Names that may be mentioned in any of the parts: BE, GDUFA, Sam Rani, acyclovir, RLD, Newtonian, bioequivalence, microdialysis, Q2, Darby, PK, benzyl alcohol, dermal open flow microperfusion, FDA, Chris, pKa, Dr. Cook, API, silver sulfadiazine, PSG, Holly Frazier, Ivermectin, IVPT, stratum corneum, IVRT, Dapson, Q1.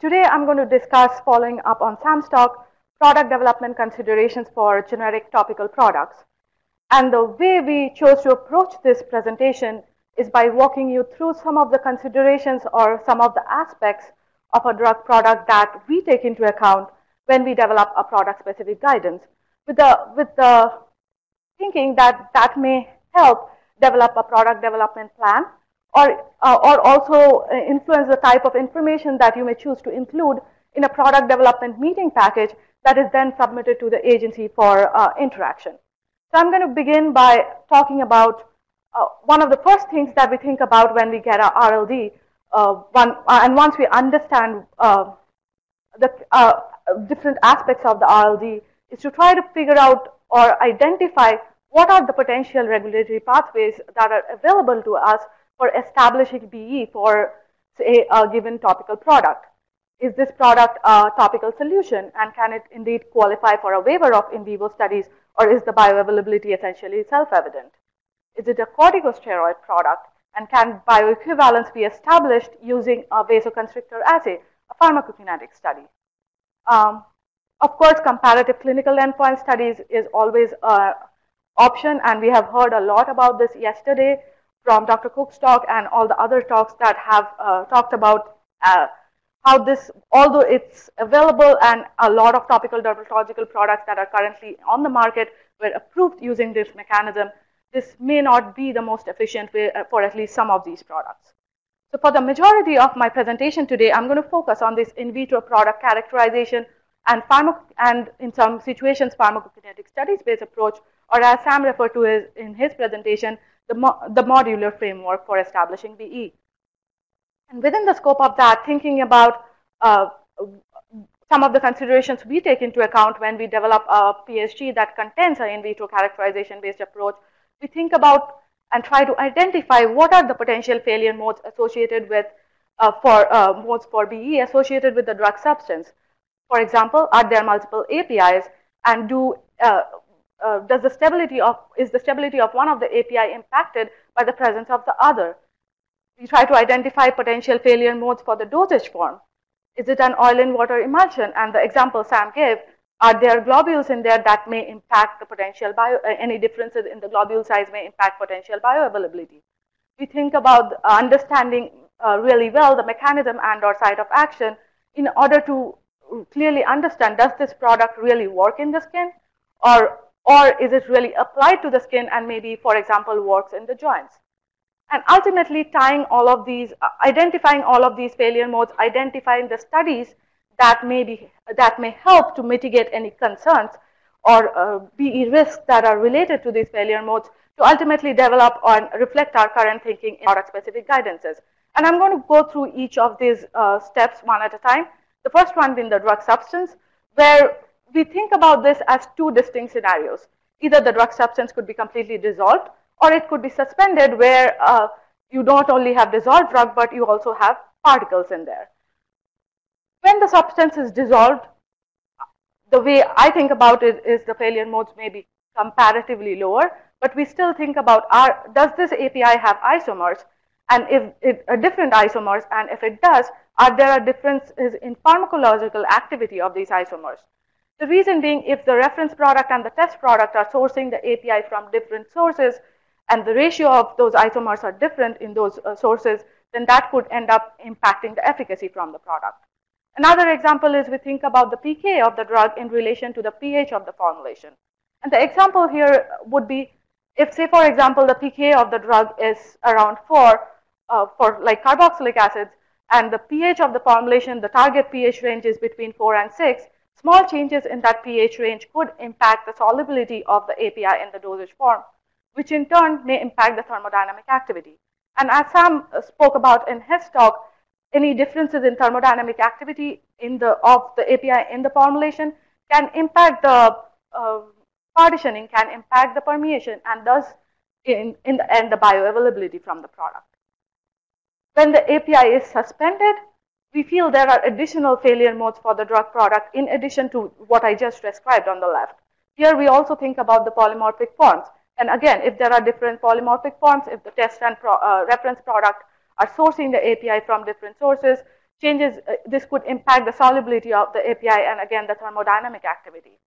Today I'm going to discuss, following up on Sam's talk, product development considerations for generic topical products. And the way we chose to approach this presentation is by walking you through some of the considerations or some of the aspects of a drug product that we take into account when we develop a product-specific guidance, with the thinking that that may help develop a product development plan or also influence the type of information that you may choose to include in a product development meeting package that is then submitted to the agency for interaction. So I'm going to begin by talking about one of the first things that we think about when we get our RLD, once we understand the different aspects of the RLD, is to try to figure out or identify what are the potential regulatory pathways that are available to us for establishing BE for, say, a given topical product. Is this product a topical solution, and can it indeed qualify for a waiver of in vivo studies, or is the bioavailability essentially self-evident? Is it a corticosteroid product, and can bioequivalence be established using a vasoconstrictor assay, a pharmacokinetic study? Of course, comparative clinical endpoint studies is always an option, and we have heard a lot about this yesterday from Dr. Cook's talk and all the other talks that have talked about how this, although it's available and a lot of topical dermatological products that are currently on the market were approved using this mechanism, this may not be the most efficient way for at least some of these products. So for the majority of my presentation today, I'm going to focus on this in vitro product characterization and in some situations pharmacokinetic studies-based approach, or as Sam referred to in his presentation, the modular framework for establishing BE. And within the scope of that, thinking about some of the considerations we take into account when we develop a PSG that contains an in vitro characterization-based approach, we think about and try to identify what are the potential failure modes associated with modes for BE associated with the drug substance. For example, are there multiple APIs, and is the stability of one of the API impacted by the presence of the other? We try to identify potential failure modes for the dosage form. Is it an oil and water emulsion? And the example Sam gave, are there globules in there that may impact the potential any differences in the globule size may impact potential bioavailability? We think about understanding really well the mechanism and or site of action in order to clearly understand, does this product really work in the skin, or is it really applied to the skin and maybe, for example, works in the joints? And ultimately tying all of these, identifying all of these failure modes, identifying the studies that may help to mitigate any concerns or BE risks that are related to these failure modes to ultimately develop and reflect our current thinking in product-specific guidances. And I'm going to go through each of these steps one at a time. The first one being the drug substance, where we think about this as two distinct scenarios. Either the drug substance could be completely dissolved, or it could be suspended, where you don't only have dissolved drug, but you also have particles in there. When the substance is dissolved, the way I think about it is the failure modes may be comparatively lower, but we still think about, does this API have isomers, and different isomers, and if it does, are there differences in pharmacological activity of these isomers? The reason being, if the reference product and the test product are sourcing the API from different sources, and the ratio of those isomers are different in those sources, then that could end up impacting the efficacy from the product. Another example is we think about the pKa of the drug in relation to the pH of the formulation. And the example here would be if, say, for example, the pKa of the drug is around 4 for like carboxylic acids, and the pH of the formulation, the target pH range is between 4 and 6, small changes in that pH range could impact the solubility of the API in the dosage form, which in turn may impact the thermodynamic activity. And as Sam spoke about in his talk, any differences in thermodynamic activity of the API in the formulation can impact the partitioning, can impact the permeation, and thus in the end the bioavailability from the product. When the API is suspended, we feel there are additional failure modes for the drug product in addition to what I just described on the left. Here we also think about the polymorphic forms. And again, if there are different polymorphic forms, if the test and reference product are sourcing the API from different sources, changes, this could impact the solubility of the API and again the thermodynamic activity.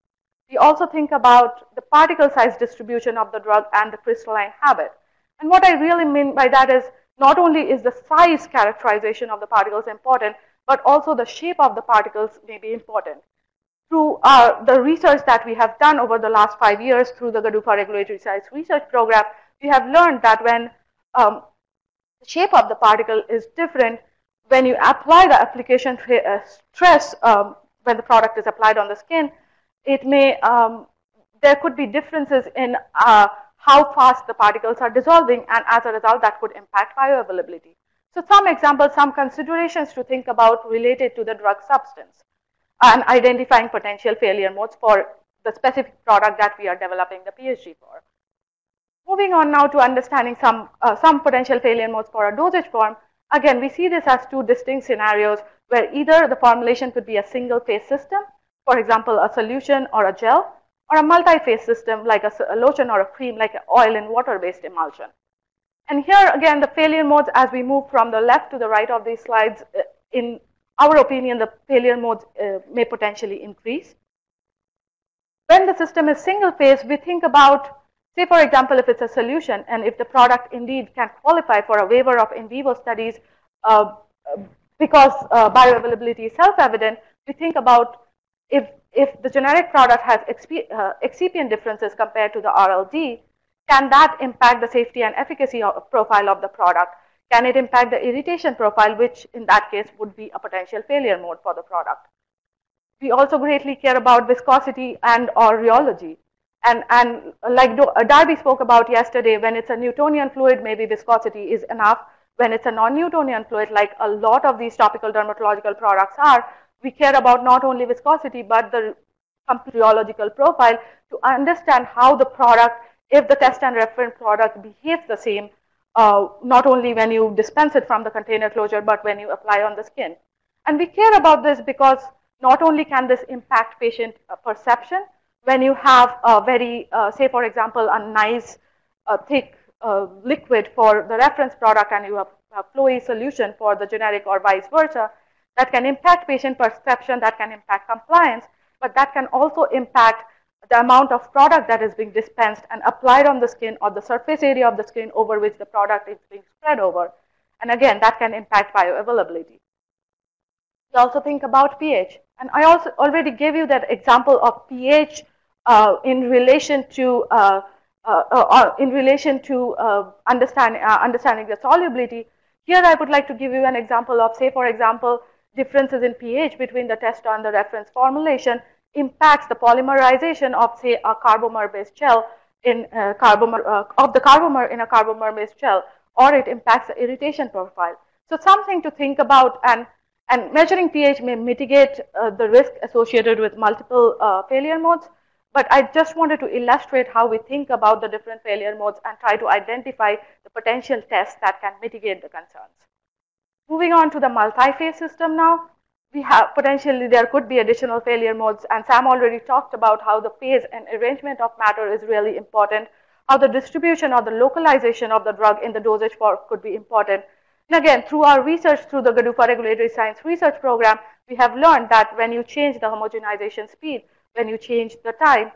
We also think about the particle size distribution of the drug and the crystalline habit. And what I really mean by that is not only is the size characterization of the particles important, but also the shape of the particles may be important. Through the research that we have done over the last 5 years through the GDUFA Regulatory Science Research Program, we have learned that when the shape of the particle is different, when you apply the application stress, when the product is applied on the skin, it may, there could be differences in how fast the particles are dissolving, and as a result, that could impact bioavailability. So some examples, some considerations to think about related to the drug substance and identifying potential failure modes for the specific product that we are developing the PSG for. Moving on now to understanding some potential failure modes for a dosage form. Again, we see this as two distinct scenarios where either the formulation could be a single-phase system, for example, a solution or a gel, or a multi-phase system like a lotion or a cream, like an oil and water-based emulsion. And here again, the failure modes as we move from the left to the right of these slides, in our opinion, the failure modes may potentially increase. When the system is single phase, we think about, say for example, if it's a solution and if the product indeed can qualify for a waiver of in vivo studies because bioavailability is self-evident, we think about if the generic product has excipient differences compared to the RLD, can that impact the safety and efficacy profile of the product? Can it impact the irritation profile, which in that case would be a potential failure mode for the product? We also greatly care about viscosity and or rheology. And like Darby spoke about yesterday, when it's a Newtonian fluid, maybe viscosity is enough. When it's a non-Newtonian fluid, like a lot of these topical dermatological products are, we care about not only viscosity, but the rheological profile to understand how the product, if the test and reference product behaves the same, not only when you dispense it from the container closure, but when you apply on the skin. And we care about this because not only can this impact patient perception, when you have a very, say for example, a nice thick liquid for the reference product and you have a flowy solution for the generic or vice versa, that can impact patient perception, that can impact compliance, but that can also impact the amount of product that is being dispensed and applied on the skin or the surface area of the skin over which the product is being spread over. And again, that can impact bioavailability. We also think about pH. And I also already gave you that example of pH in relation to understanding the solubility. Here I would like to give you an example of, say for example, differences in pH between the test and the reference formulation impacts the polymerization of, say, a carbomer-based gel in a carbomer-based gel, or it impacts the irritation profile. So something to think about, and measuring pH may mitigate the risk associated with multiple failure modes, but I just wanted to illustrate how we think about the different failure modes and try to identify the potential tests that can mitigate the concerns. Moving on to the multi-phase system now. We have potentially, there could be additional failure modes, and Sam already talked about how the phase and arrangement of matter is really important, how the distribution or the localization of the drug in the dosage form could be important. And again, through our research, through the GDUFA Regulatory Science Research Program, we have learned that when you change the homogenization speed, when you change the time,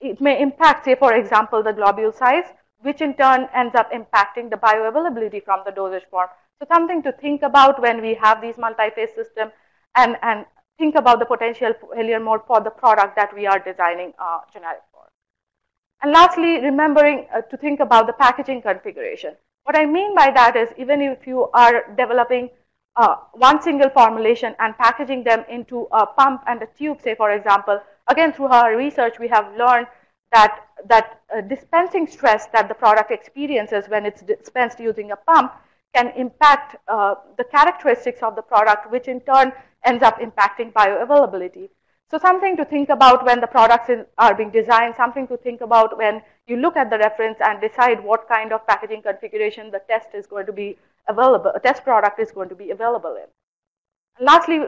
it may impact, say for example, the globule size, which in turn ends up impacting the bioavailability from the dosage form. So something to think about when we have these multi-phase system, and think about the potential failure mode for the product that we are designing generic for. And lastly, remembering to think about the packaging configuration. What I mean by that is, even if you are developing one single formulation and packaging them into a pump and a tube, say for example, again through our research we have learned that, dispensing stress that the product experiences when it's dispensed using a pump can impact the characteristics of the product, which in turn ends up impacting bioavailability. So something to think about when the products are being designed, something to think about when you look at the reference and decide what kind of packaging configuration the test is going to be available, a test product is going to be available in. And lastly,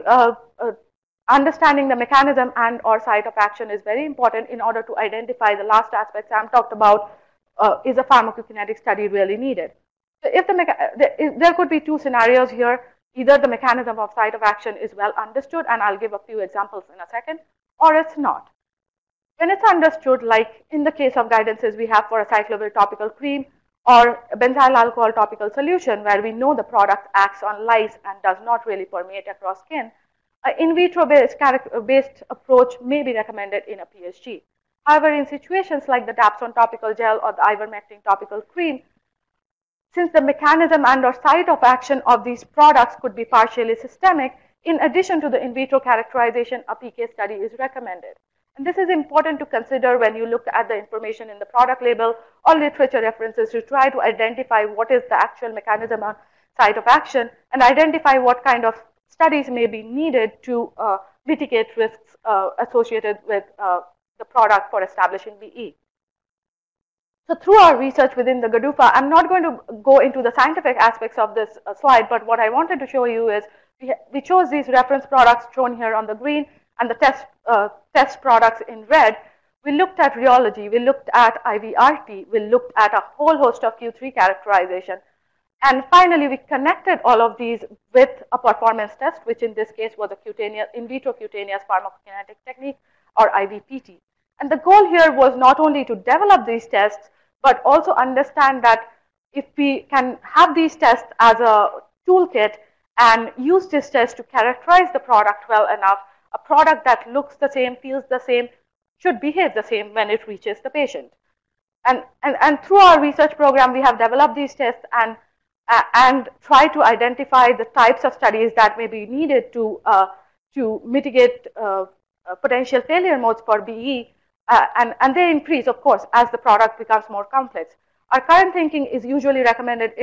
understanding the mechanism and or site of action is very important in order to identify the last aspect Sam talked about, is a pharmacokinetic study really needed? So if there could be two scenarios here. Either the mechanism of site of action is well understood, and I'll give a few examples in a second, or it's not. When it's understood, like in the case of guidances we have for acyclovir topical cream or benzyl alcohol topical solution, where we know the product acts on lice and does not really permeate across skin, an in vitro based approach may be recommended in a PSG. However, in situations like the Dapson topical gel or the Ivermectin topical cream, since the mechanism and or site of action of these products could be partially systemic, in addition to the in vitro characterization, a PK study is recommended. And this is important to consider when you look at the information in the product label or literature references to try to identify what is the actual mechanism and site of action and identify what kind of studies may be needed to mitigate risks associated with the product for establishing BE. So through our research within the GDUFA, I'm not going to go into the scientific aspects of this slide, but what I wanted to show you is we chose these reference products shown here on the green and the test products in red. We looked at rheology, we looked at IVRT, we looked at a whole host of Q3 characterization. And finally, we connected all of these with a performance test, which in this case was a cutaneous, in vitro cutaneous pharmacokinetic technique, or IVPT. And the goal here was not only to develop these tests, but also understand that if we can have these tests as a toolkit and use this test to characterize the product well enough, a product that looks the same, feels the same, should behave the same when it reaches the patient. And through our research program, we have developed these tests and try to identify the types of studies that may be needed to mitigate potential failure modes for BE, and they increase, of course, as the product becomes more complex. Our current thinking is usually recommended,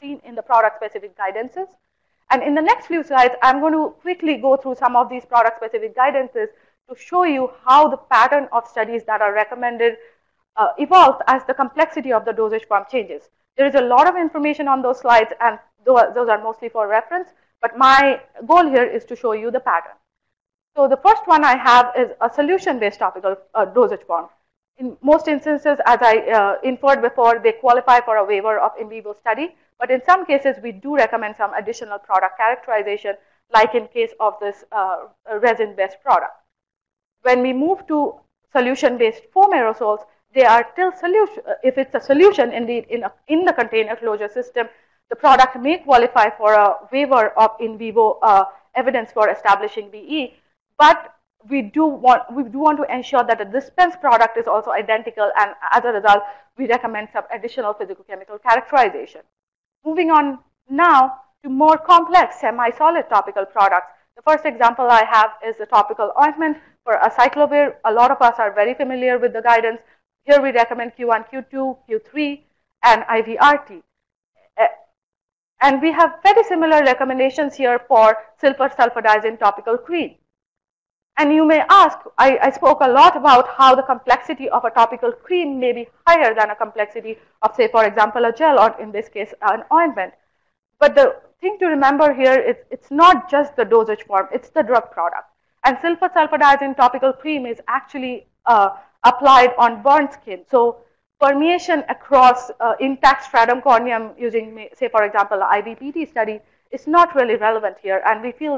seen in the product-specific guidances. And in the next few slides, I'm going to quickly go through some of these product-specific guidances to show you how the pattern of studies that are recommended evolves as the complexity of the dosage form changes. There is a lot of information on those slides, and those are mostly for reference. But my goal here is to show you the pattern. So the first one I have is a solution-based topical dosage form. In most instances, as I inferred before, they qualify for a waiver of in vivo study. But in some cases, we do recommend some additional product characterization, like in case of this resin-based product. When we move to solution-based foam aerosols, they are still solution. If it's a solution, indeed, in the container closure system, the product may qualify for a waiver of in vivo evidence for establishing BE, but we do want to ensure that the dispensed product is also identical, and as a result, we recommend some additional physicochemical characterization. Moving on now to more complex semi-solid topical products. The first example I have is the topical ointment for acyclovir. A lot of us are very familiar with the guidance. Here we recommend Q1, Q2, Q3, and IVRT. And we have very similar recommendations here for silver sulfadiazine topical cream. And you may ask, I spoke a lot about how the complexity of a topical cream may be higher than a complexity of, say, for example, a gel or, in this case, an ointment. But the thing to remember here is it's not just the dosage form, it's the drug product. And silver sulfadiazine topical cream is actually applied on burnt skin. So permeation across intact stratum corneum using, say, for example, an IVPT study is not really relevant here. And we feel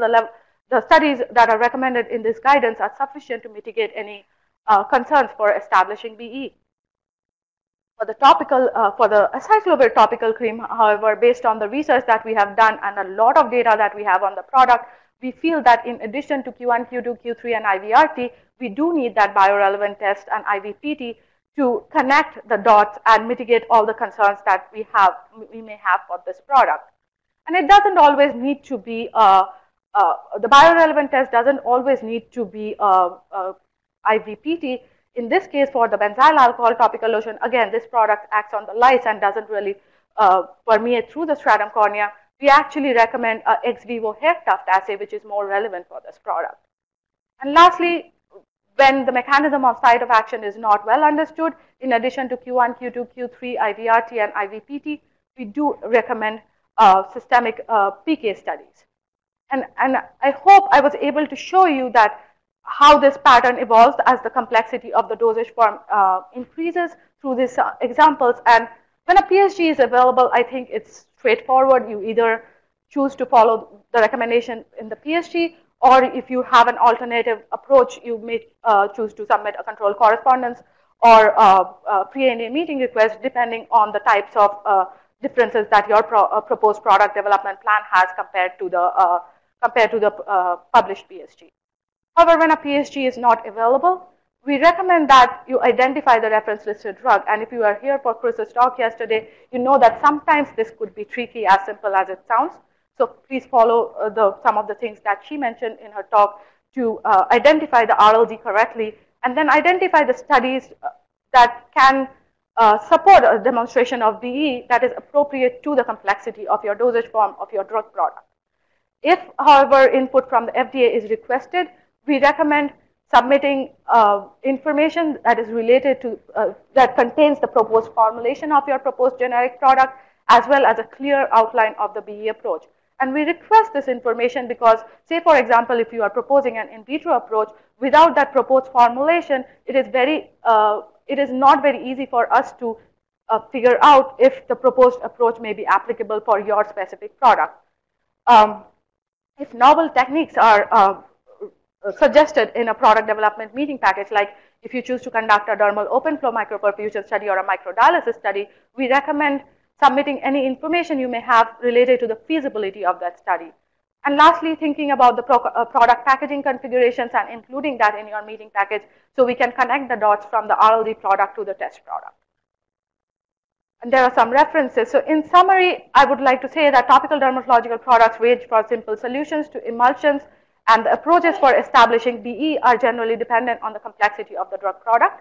the studies that are recommended in this guidance are sufficient to mitigate any concerns for establishing BE. For the acyclovir topical cream, however, based on the research that we have done and a lot of data that we have on the product, we feel that in addition to Q1, Q2, Q3, and IVRT, we do need that biorelevant test and IVPT to connect the dots and mitigate all the concerns that we may have for this product. And it doesn't always need to be, the biorelevant test doesn't always need to be IVPT. In this case, for the benzyl alcohol topical lotion, again, this product acts on the lice and doesn't really permeate through the stratum cornea. We actually recommend an ex vivo hair tuft assay, which is more relevant for this product. And lastly, when the mechanism of site of action is not well understood, in addition to Q1, Q2, Q3, IVRT, and IVPT, we do recommend systemic PK studies. And I hope I was able to show you that how this pattern evolves as the complexity of the dosage form increases through these examples. And when a PSG is available, I think it's straightforward. You either choose to follow the recommendation in the PSG, or if you have an alternative approach, you may choose to submit a control correspondence or a pre-NDA meeting request, depending on the types of differences that your proposed product development plan has compared to the published PSG. However, when a PSG is not available, we recommend that you identify the reference listed drug. And if you are here for Chris's talk yesterday, you know that sometimes this could be tricky, as simple as it sounds. So please follow some of the things that she mentioned in her talk to identify the RLD correctly, and then identify the studies that can support a demonstration of BE that is appropriate to the complexity of your dosage form of your drug product. If, however, input from the FDA is requested, we recommend submitting information that is related to, that contains the proposed formulation of your proposed generic product, as well as a clear outline of the BE approach. And we request this information because, say for example, if you are proposing an in vitro approach, without that proposed formulation, it is not very easy for us to figure out if the proposed approach may be applicable for your specific product. If novel techniques are suggested in a product development meeting package, like if you choose to conduct a dermal open flow microperfusion study or a microdialysis study, we recommend submitting any information you may have related to the feasibility of that study. And lastly, thinking about the product packaging configurations and including that in your meeting package so we can connect the dots from the RLD product to the test product. And there are some references. So in summary, I would like to say that topical dermatological products range from simple solutions to emulsions, and the approaches for establishing BE are generally dependent on the complexity of the drug product.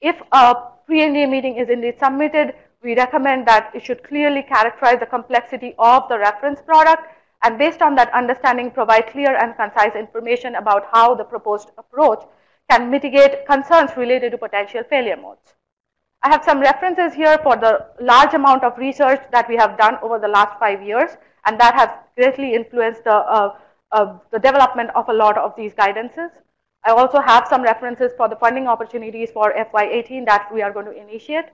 If a pre-NDA meeting is indeed submitted, we recommend that it should clearly characterize the complexity of the reference product, and based on that understanding, provide clear and concise information about how the proposed approach can mitigate concerns related to potential failure modes. I have some references here for the large amount of research that we have done over the last 5 years, and that has greatly influenced the development of a lot of these guidances. I also have some references for the funding opportunities for FY18 that we are going to initiate.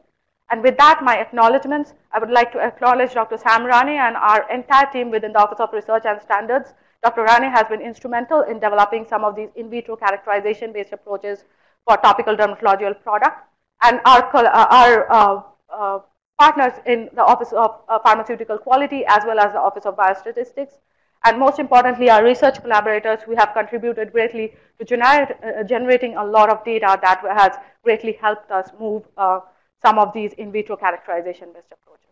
And with that, my acknowledgements. I would like to acknowledge Dr. Sam Rani and our entire team within the Office of Research and Standards. Dr. Rani has been instrumental in developing some of these in vitro characterization-based approaches for topical dermatological products. And our partners in the Office of Pharmaceutical Quality, as well as the Office of Biostatistics. And most importantly, our research collaborators who have contributed greatly to generating a lot of data that has greatly helped us move some of these in vitro characterization-based approaches.